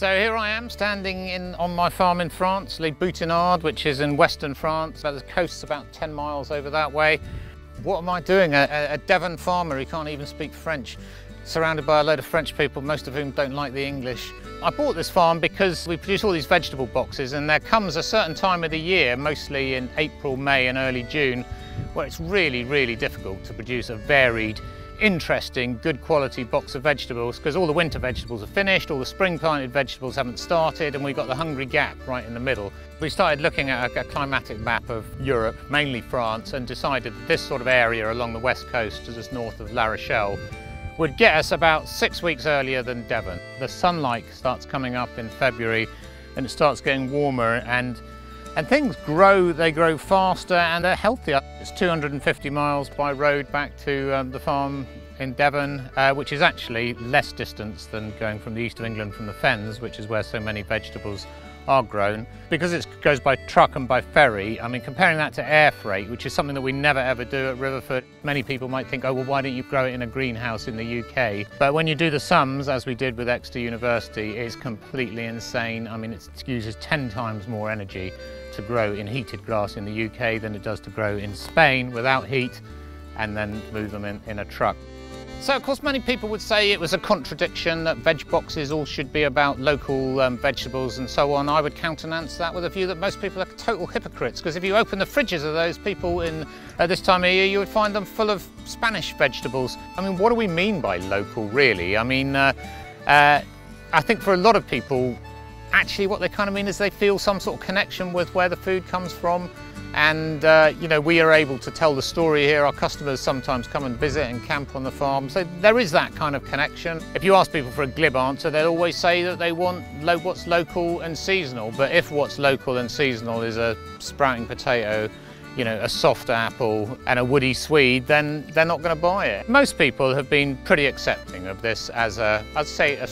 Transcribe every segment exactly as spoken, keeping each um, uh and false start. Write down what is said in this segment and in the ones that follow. So here I am standing in on my farm in France, Le Boutinard, which is in western France. The coast's about ten miles over that way. What am I doing? A, a Devon farmer who can't even speak French, surrounded by a load of French people, most of whom don't like the English. I bought this farm because we produce all these vegetable boxes, and there comes a certain time of the year, mostly in April, May and early June, where it's really, really difficult to produce a varied, interesting, good quality box of vegetables, because all the winter vegetables are finished, all the spring planted vegetables haven't started, and we've got the hungry gap right in the middle. We started looking at a climatic map of Europe, mainly France, and decided that this sort of area along the west coast, just north of La Rochelle, would get us about six weeks earlier than Devon. The sunlight starts coming up in February and it starts getting warmer, and And things grow, they grow faster and they're healthier. It's two hundred and fifty miles by road back to um, the farm in Devon, uh, which is actually less distance than going from the east of England from the Fens, which is where so many vegetables are grown. Because it goes by truck and by ferry, I mean, comparing that to air freight, which is something that we never ever do at Riverford, many people might think, oh, well, why don't you grow it in a greenhouse in the U K? But when you do the sums, as we did with Exeter University, it's completely insane. I mean, it uses ten times more energy to grow in heated grass in the U K than it does to grow in Spain without heat, and then move them in, in a truck. So of course many people would say it was a contradiction that veg boxes all should be about local um, vegetables and so on. I would countenance that with a view that most people are total hypocrites, because if you open the fridges of those people in at uh, this time of year, you would find them full of Spanish vegetables. I mean, what do we mean by local, really? I mean, uh, uh, I think for a lot of people, actually what they kind of mean is they feel some sort of connection with where the food comes from. And uh, you know, we are able to tell the story here. Our customers sometimes come and visit and camp on the farm, so there is that kind of connection. If you ask people for a glib answer, they'll always say that they want lo what's local and seasonal. But if what's local and seasonal is a sprouting potato, you know, a soft apple and a woody swede, then they're not going to buy it. Most people have been pretty accepting of this as a, I'd say, a,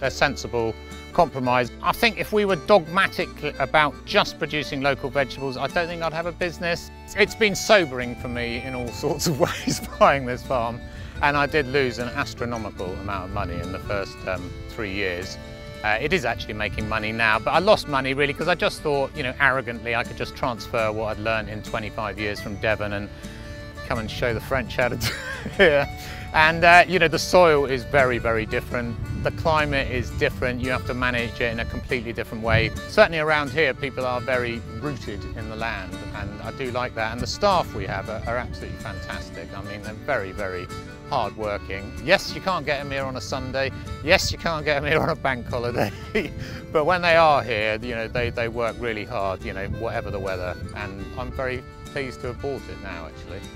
a sensible compromise. I think if we were dogmatic about just producing local vegetables, I don't think I'd have a business. It's been sobering for me in all sorts of ways buying this farm, and I did lose an astronomical amount of money in the first um, three years. Uh, it is actually making money now, but I lost money really because I just thought, you know, arrogantly I could just transfer what I'd learned in twenty-five years from Devon and come and show the French how to do it here. And uh, you know, the soil is very, very different. The climate is different. You have to manage it in a completely different way. Certainly around here, people are very rooted in the land, and I do like that. And the staff we have are, are absolutely fantastic. I mean, they're very, very hard working. Yes, you can't get them here on a Sunday. Yes, you can't get them here on a bank holiday. But when they are here, you know, they, they work really hard, you know, whatever the weather. And I'm very pleased to have bought it now, actually.